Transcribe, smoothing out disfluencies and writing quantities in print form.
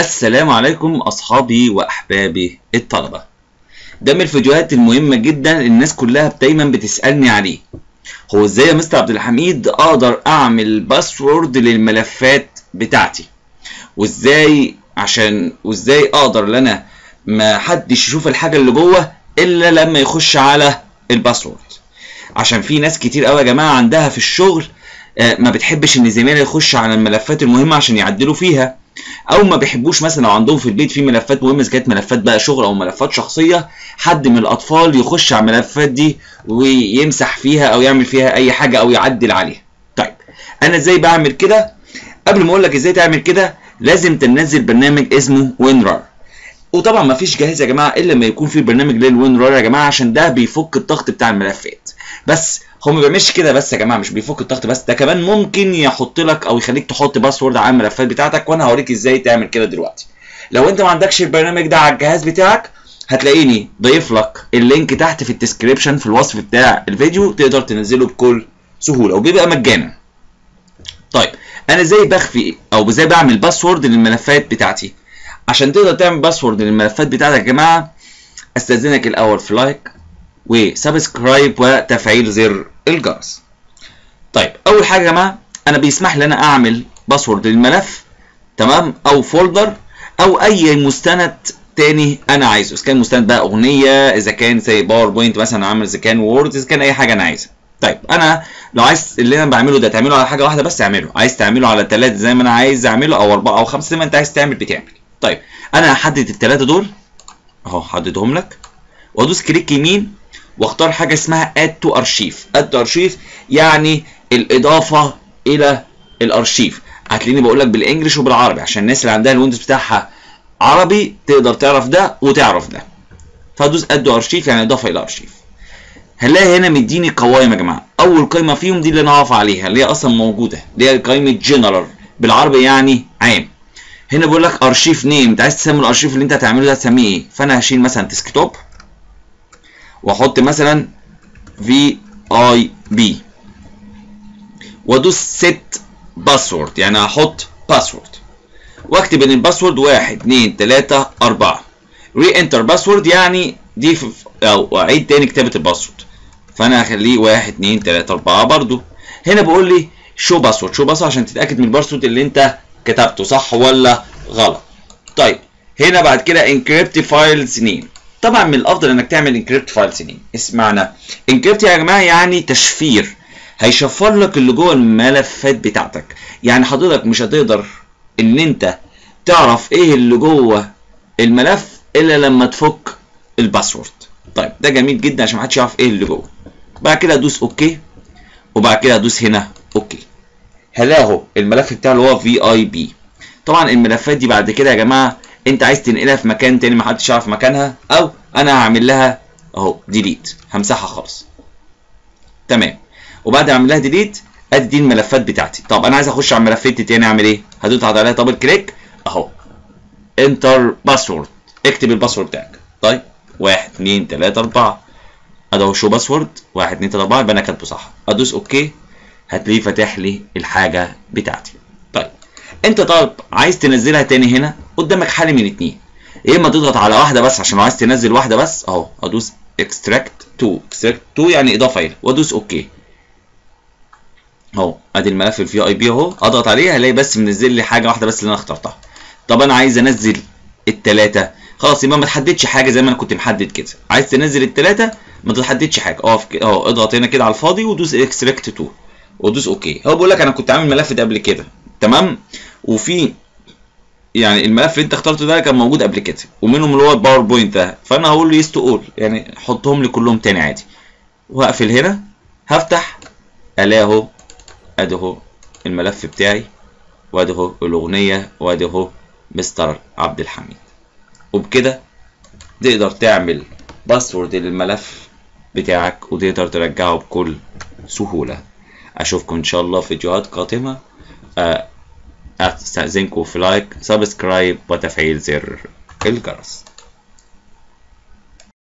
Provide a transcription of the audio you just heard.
السلام عليكم أصحابي وأحبابي الطلبة. ده من الفيديوهات المهمة جدا، الناس كلها دايما بتسألني عليه، هو ازاي يا مستر عبد الحميد أقدر أعمل باسورد للملفات بتاعتي، وازاي أقدر إن أنا ما حدش يشوف الحاجة اللي جوه إلا لما يخش على الباسورد، عشان في ناس كتير أوي يا جماعة عندها في الشغل ما بتحبش إن زميلها يخش على الملفات المهمة عشان يعدلوا فيها، او ما بيحبوش مثلا لو عندهم في البيت في ملفات مهمه، اذا كانت ملفات بقى شغل او ملفات شخصيه، حد من الاطفال يخش على الملفات دي ويمسح فيها او يعمل فيها اي حاجه او يعدل عليها. طيب انا ازاي بعمل كده؟ قبل ما اقول لك ازاي تعمل كده لازم تنزل برنامج اسمه وينرار، وطبعا ما فيش جهاز يا جماعه الا لما يكون في برنامج للوينرار يا جماعه، عشان ده بيفك الضغط بتاع الملفات. بس هو ما بيعملش كده بس يا جماعه، مش بيفك الضغط بس، ده كمان ممكن يحط لك او يخليك تحط باسورد على الملفات بتاعتك، وانا هوريك ازاي تعمل كده دلوقتي. لو انت ما عندكش البرنامج ده على الجهاز بتاعك هتلاقيني ضايف لك اللينك تحت في الديسكريبشن في الوصف بتاع الفيديو، تقدر تنزله بكل سهوله وبيبقى مجانا. طيب انا ازاي بخفي او ازاي بعمل باسورد للملفات بتاعتي؟ عشان تقدر تعمل باسورد للملفات بتاعتك يا جماعه استاذنك الاول في لايك وسبسكرايب وتفعيل زر الجرس. طيب اول حاجه يا جماعه انا بيسمح لي انا اعمل باسورد للملف، تمام، او فولدر او اي مستند تاني انا عايزه، اذا كان مستند بقى اغنيه، اذا كان زي باوربوينت مثلا عامل، اذا كان وورد، اذا كان اي حاجه انا عايزها. طيب انا لو عايز اللي انا بعمله ده تعمله على حاجه واحده بس اعمله، عايز تعمله على 3 زي ما انا عايز اعمله، او 4 او 5 زي ما انت عايز تعمل بتعمل. طيب انا هحدد الثلاثه دول اهو، هحددهم لك وادوس كليك يمين واختار حاجه اسمها add to archive. add to archive يعني الاضافه الى الارشيف. هتلاقيني بقول لك بالانجلش وبالعربي عشان الناس اللي عندها الويندوز بتاعها عربي تقدر تعرف ده وتعرف ده. فادوس add to archive يعني اضافه الى ارشيف. هنلاقي هنا مديني قوائم يا جماعه، اول قائمه فيهم دي اللي انا هقف عليها، اللي هي اصلا موجوده، اللي هي قائمه جنرال بالعربي يعني عام. هنا بيقول لك ارشيف نيم، انت عايز تسمي الارشيف اللي انت هتعمله ده هتسميه ايه؟ فانا هشيل مثلا ديسكتوب واحط مثلا VIP وادوس سيت باسورد، يعني هحط باسورد واكتب ان الباسورد 1 2 3 4، ري انتر باسورد يعني دي او اعيد تاني كتابه الباسورد، فانا هخليه 1 2 3 4 برضو. هنا بيقول لي شو باسورد، شو باسورد عشان تتاكد من الباسورد اللي انت كتبته صح ولا غلط. طيب هنا بعد كده انكريبت فايلز نيم، طبعا من الافضل انك تعمل انكريبت فايلز نيم. اسمعنا انكريبت يا جماعه يعني تشفير، هيشفر لك اللي جوه الملفات بتاعتك، يعني حضرتك مش هتقدر ان انت تعرف ايه اللي جوه الملف الا لما تفك الباسورد. طيب ده جميل جدا عشان محدش يعرف ايه اللي جوه. بعد كده ادوس اوكي وبعد كده ادوس هنا اوكي، هلاقي الملف بتاعه اللي هو VIP. طبعا الملفات دي بعد كده يا جماعه انت عايز تنقلها في مكان تاني محدش يعرف مكانها، او انا هعمل لها اهو ديليت، همسحها خالص، تمام. وبعد ما اعمل لها ديليت ادي دي الملفات بتاعتي. طب انا عايز اخش على ملفاتي تاني اعمل ايه؟ هتضغط عليها دبل كليك اهو، انتر باسورد، اكتب الباسورد بتاعك. طيب 1 2 3 4 ادي شو باسورد 1 2 3 4، يبقى انا كاتبه صح. ادوس اوكي هتلاقيه فاتح لي الحاجه بتاعتي. طيب انت طالب عايز تنزلها تاني، هنا قدامك حل من اتنين، يا اما تضغط على واحده بس عشان لو عايز تنزل واحده بس اهو، ادوس اكستراكت تو يعني اضافه الى، وادوس اوكي اهو، ادي الملف VIP اهو، اضغط عليه هلاقي بس منزل لي حاجه واحده بس اللي انا اخترتها. طب انا عايز انزل الثلاثه، خلاص يبقى ما تحددش حاجه زي ما انا كنت محدد كده، عايز تنزل الثلاثه ما تحددش حاجه، اقف اهو اضغط هنا كده على الفاضي ودوس اكستراكت تو وادوس اوكي. هو بيقول لك انا كنت عامل الملف ده قبل كده، تمام، وفي يعني الملف اللي انت اخترته ده كان موجود قبل كده، ومنهم اللي هو الباوربوينت ده، فانا هقول له يس تو اول يعني حطهم لي كلهم تاني عادي، وهقفل هنا هفتح الاقي اهو ادي اهو الملف بتاعي، وادي اهو الاغنيه، وادي اهو مستر عبد الحميد. وبكده تقدر تعمل باسورد للملف بتاعك وتقدر ترجعه بكل سهوله. اشوفكم ان شاء الله في فيديوهات قادمه، استأذنكم في لايك سبسكرايب وتفعيل زر الجرس.